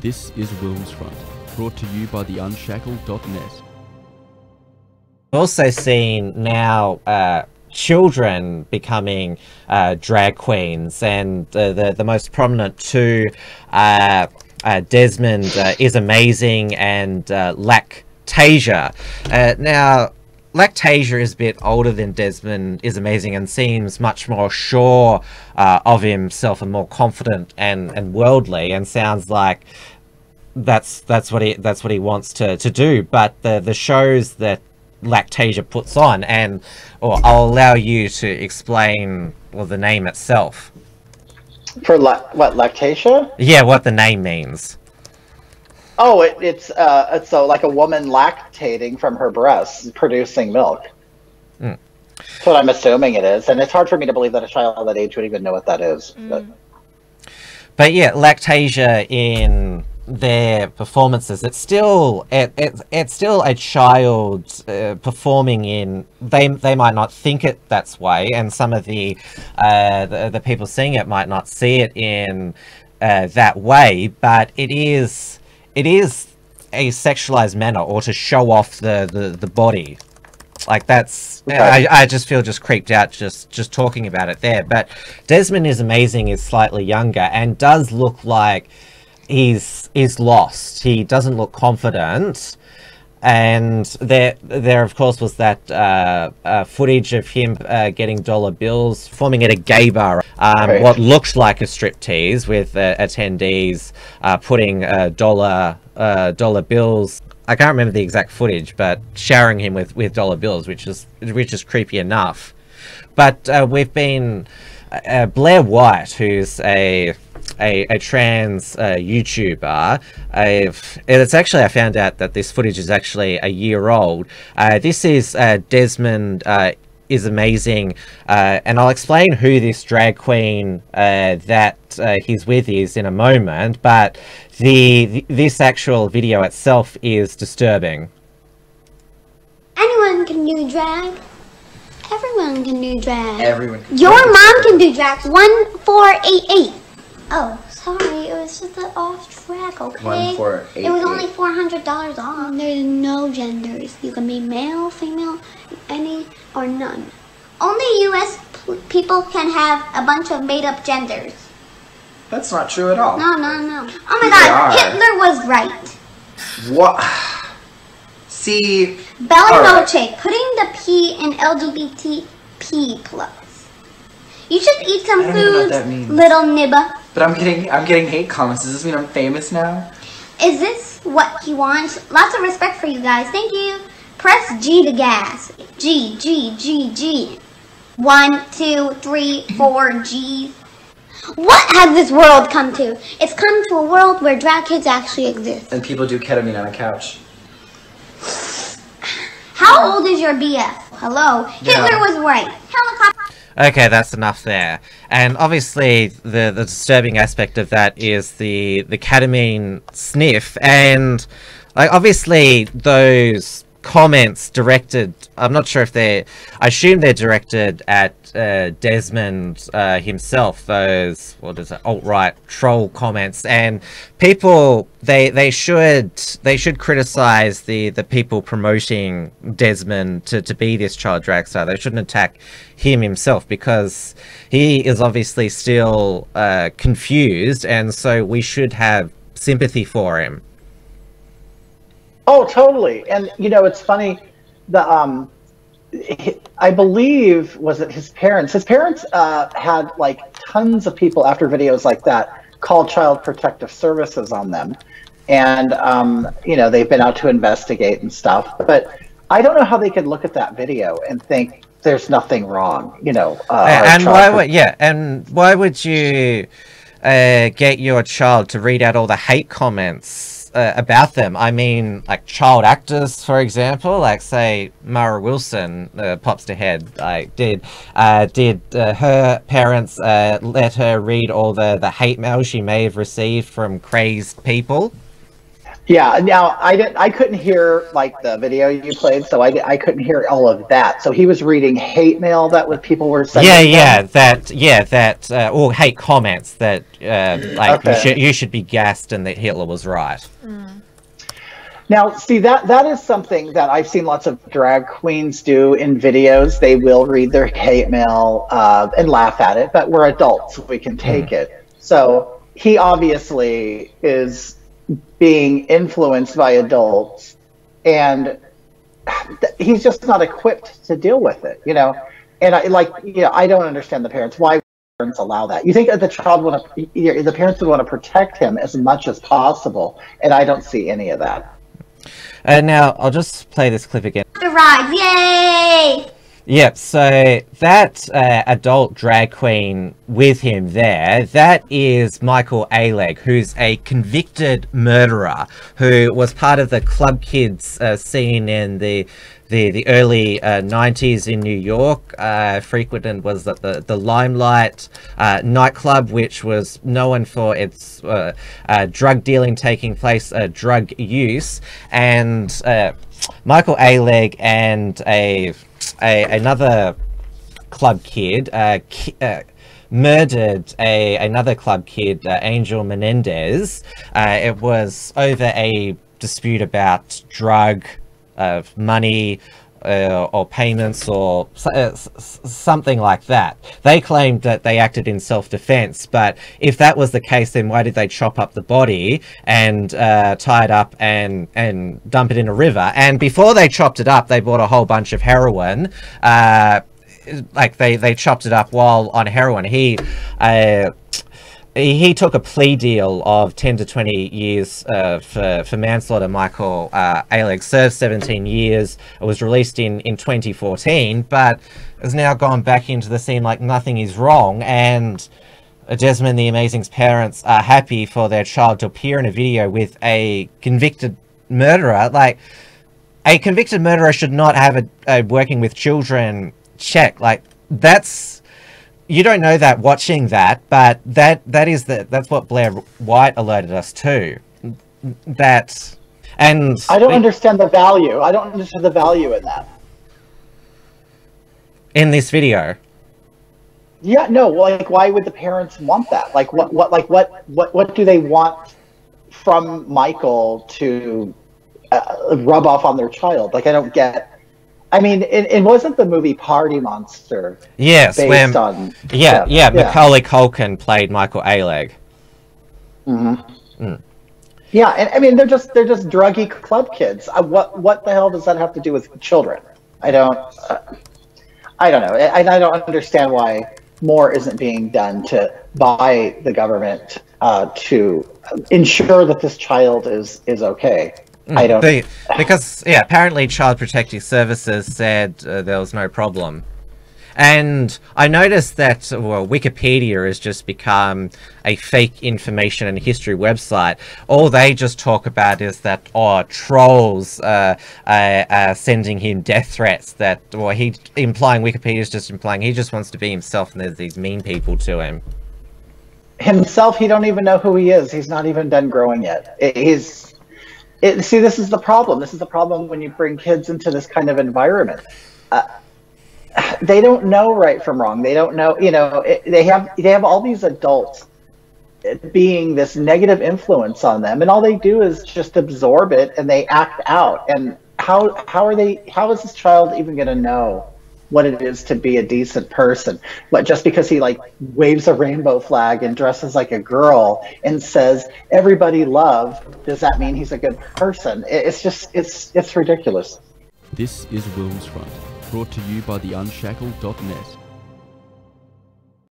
This is WilmsFront, brought to you by theunshackled.net. Also seen now children becoming drag queens, and the most prominent two, Desmond is Amazing and Lactasia. Now, Lactasia is a bit older than Desmond is Amazing and seems much more sure of himself and more confident and worldly, and sounds like that's what he wants to do. But the shows that Lactasia puts on, and or I'll allow you to explain the name itself. For what, Lactasia? Yeah, what the name means. Oh, it's so like a woman lactating from her breasts, producing milk. Mm. That's what I'm assuming it is, and it's hard for me to believe that a child that age would even know what that is. Mm. But yeah, Lactasia in their performances, it's still a child performing in. They might not think it that way, and some of the people seeing it might not see it in that way. But it is. It is a sexualized manner, or to show off the body, like that's. Okay. I just feel creeped out just talking about it there. But Desmond is Amazing is slightly younger and does look like he's lost. He doesn't look confident, and there of course was that footage of him getting dollar bills, performing at a gay bar, right. What looked like a striptease, with attendees putting dollar bills. I can't remember the exact footage, but showering him with dollar bills, which is creepy enough. But we've been Blair White, who's a trans YouTuber. It's actually, I found out that this footage is actually a year old. This is Desmond is Amazing, and I'll explain who this drag queen that he's with is in a moment, but this actual video itself is disturbing. Anyone can do drag. Everyone can do drag. Everyone can. Your mom can do drag. 1488. Oh, sorry, it was just an off track, okay? 1488. It was only $400 off. There's no genders. You can be male, female, any, or none. Only US people can have a bunch of made-up genders. That's not true at all. No, no, no. Oh my God, Hitler was right. What? See... Bella Noche, putting the P in LGBTP+. You should eat some food, little nibba. But I'm getting hate comments. Does this mean I'm famous now? Is this what he wants? Lots of respect for you guys. Thank you. Press G to gas. G, G, G, G. 1, 2, 3, 4 G's. What has this world come to? It's come to a world where drag kids actually exist. And people do ketamine on a couch. How old is your BF? Hello? Yeah. Hitler was right. Helicopter. Okay, that's enough there. And obviously, the disturbing aspect of that is the ketamine sniff, and like obviously those comments directed. I'm not sure if they're. I assume they're directed at Desmond himself. Those alt-right troll comments, and people they should criticize the people promoting Desmond to be this child drag star. They shouldn't attack him himself, because he is obviously still confused, and so we should have sympathy for him. Oh, totally. And, you know, it's funny, the, I believe, was it his parents had like tons of people after videos like that call Child Protective Services on them. And, you know, they've been out to investigate and stuff, but I don't know how they could look at that video and think there's nothing wrong, you know. And why would, yeah. And why would you get your child to read out all the hate comments about them? I mean, like child actors, for example, like say Mara Wilson pops to head. Like did her parents let her read all the hate mail she may have received from crazed people? Yeah. Now I couldn't hear like the video you played, so I couldn't hear all of that. So he was reading hate mail that what people were sending. Or hate comments that like okay. you should be gassed and that Hitler was right. Mm. Now, see, that is something that I've seen lots of drag queens do in videos. They will read their hate mail and laugh at it, but we're adults, we can take it. So he obviously is being influenced by adults, and he's just not equipped to deal with it, you know? And I don't understand the parents. Why parents allow that? You think that the parents would want to protect him as much as possible, and I don't see any of that. Now, I'll just play this clip again. The ride, yay! Yep, so that adult drag queen with him there, that is Michael Alig, who's a convicted murderer who was part of the Club Kids scene in the early 90s in New York. Frequented was the Limelight nightclub, which was known for its drug dealing taking place, drug use. And Michael Alig and another club kid murdered another club kid, Angel Menendez. It was over a dispute about drug money or payments or something like that. They claimed that they acted in self-defense, but if that was the case, then why did they chop up the body and tie it up and dump it in a river? And before they chopped it up, they bought a whole bunch of heroin. Like they chopped it up while on heroin. He took a plea deal of 10 to 20 years for manslaughter. Michael Alig served 17 years. It was released in 2014, but has now gone back into the scene like nothing is wrong. And Desmond the Amazing's parents are happy for their child to appear in a video with a convicted murderer. Like, a convicted murderer should not have a working with children check. Like, that's... You don't know that watching that, but that's what Blair White alerted us to. That, and I don't understand the value. I don't understand the value in that. In this video. Yeah, no. Like, why would the parents want that? Like, what do they want from Michael to rub off on their child? Like, I don't get. I mean, it wasn't the movie Party Monster. Yes, based on. Yeah, yeah. Macaulay Culkin played Michael Alig. Mm-hmm. Mm. Yeah, and I mean, they're just druggy club kids. What the hell does that have to do with children? I don't know, and I don't understand why more isn't being done by the government to ensure that this child is okay. I don't. Because, yeah, apparently Child Protective Services said there was no problem. And I noticed that, well, Wikipedia has just become a fake information and history website. All they just talk about is that, oh, trolls are sending him death threats. That, well, Wikipedia's just implying he just wants to be himself and there's these mean people to him. Himself, he don't even know who he is. He's not even done growing yet. See, this is the problem. This is the problem when you bring kids into this kind of environment. They don't know right from wrong. They don't know, you know, they have all these adults being this negative influence on them, and all they do is just absorb it and they act out. And how is this child even going to know what it is to be a decent person? But just because he like waves a rainbow flag and dresses like a girl and says everybody love, does that mean he's a good person? It's just, it's ridiculous. This is WilmsFront, brought to you by theunshackled.net.